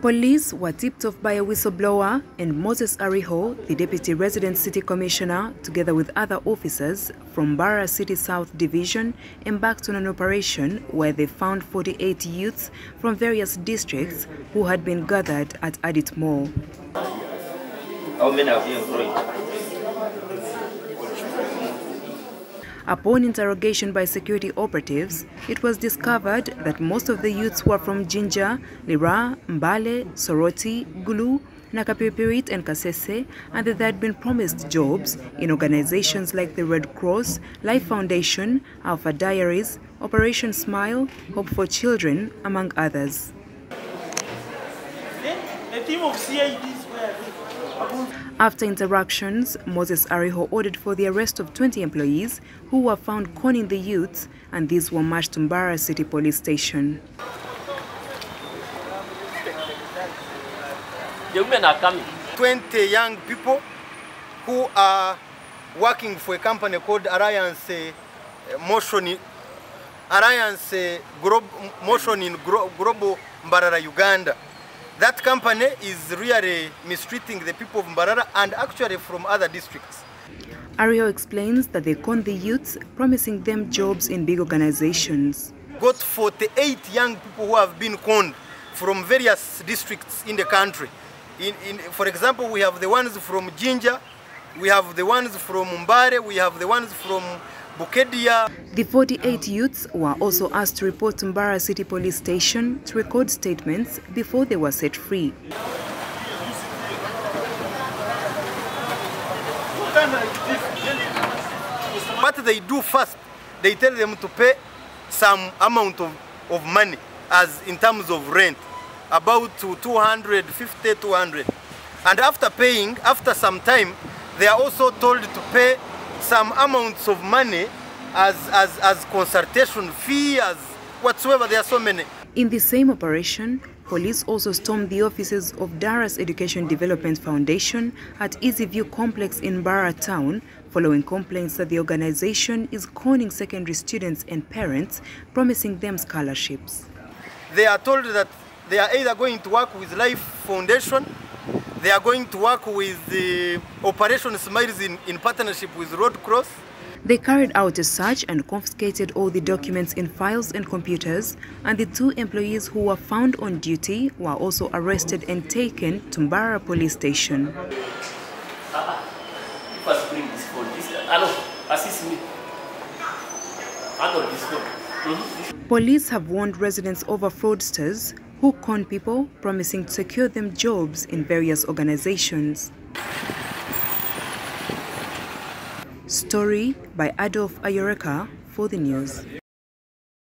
Police were tipped off by a whistleblower, and Moses Ariho, the Deputy Resident City Commissioner, together with other officers from Bara City South Division, embarked on an operation where they found 48 youths from various districts who had been gathered at Adit Mall. How many have you employed? Upon interrogation by security operatives, it was discovered that most of the youths were from Jinja, Lira, Mbale, Soroti, Gulu, Nakapipirit and Kasese, and that they had been promised jobs in organizations like the Red Cross, Life Foundation, Alpha Diaries, Operation Smile, Hope for Children, among others. A team of CIDs were... After interactions, Moses Ariho ordered for the arrest of 20 employees who were found conning the youths, and these were marched to Mbara City Police Station. The women are coming. 20 young people who are working for a company called Alliance Motion in Global, Mbarara, Uganda. That company is really mistreating the people of Mbarara and actually from other districts. Ariho explains that they conned the youths, promising them jobs in big organizations. Got 48 young people who have been conned from various districts in the country. For example, we have the ones from Jinja, we have the ones from Mbare, we have the ones from... The 48 youths were also asked to report to Mbara City Police Station to record statements before they were set free. What they do first, they tell them to pay some amount of money as in terms of rent, about 250, 200. And after paying, after some time, they are also told to pay some amounts of money as consultation fee, as whatsoever, there are so many. In the same operation, police also stormed the offices of Dara's Education Development Foundation at Easy View Complex in Mbara town, following complaints that the organization is conning secondary students and parents, promising them scholarships. They are told that they are either going to work with Life Foundation, they are going to work with the Operation Smiles in partnership with Red Cross. They carried out a search and confiscated all the documents in files and computers, and the two employees who were found on duty were also arrested and taken to Mbara Police Station. Police have warned residents over fraudsters who con people, promising to secure them jobs in various organizations. Story by Adolf Ayureka for the news.